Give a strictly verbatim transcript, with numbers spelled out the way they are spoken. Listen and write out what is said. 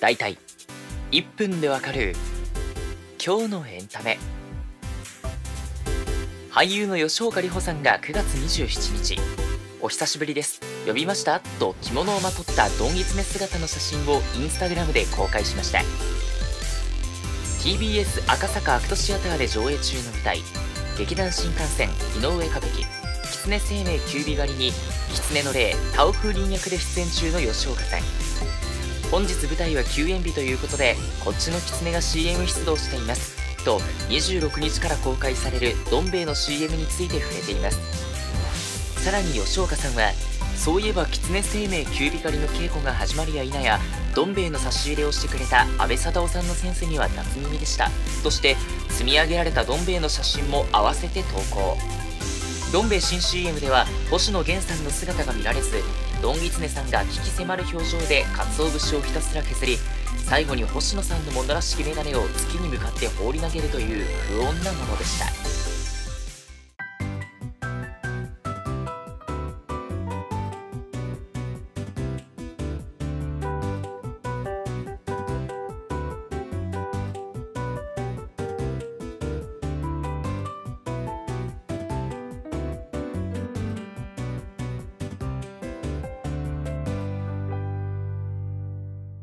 だいたいいっぷんでわかる今日のエンタメ。俳優の吉岡里帆さんがくがつにじゅうしちにち「お久しぶりです呼びました?」と着物をまとったどんぎつね姿の写真をインスタグラムで公開しました。 ティービーエス 赤坂アクトシアターで上映中の舞台「劇団新幹線井上歌舞伎狐生命九尾狩り」に狐の霊タオ風鈴役で出演中の吉岡さん。本日舞台は休演日ということで、こっちの狐が シーエム 出動していますとにじゅうろくにちから公開されるどん兵衛の シーエム について触れています。さらに吉岡さんは、そういえば狐生命九尾狩りの稽古が始まるや否やどん兵衛の差し入れをしてくれた安倍貞夫さんのセンスには夏耳でしたとして積み上げられたどん兵衛の写真も合わせて投稿。どん兵衛新 シーエム では星野源さんの姿が見られず、どんぎつねさんが鬼気迫る表情で鰹節をひたすら削り、最後に星野さんのものらしき眼鏡を月に向かって放り投げるという不穏なものでした。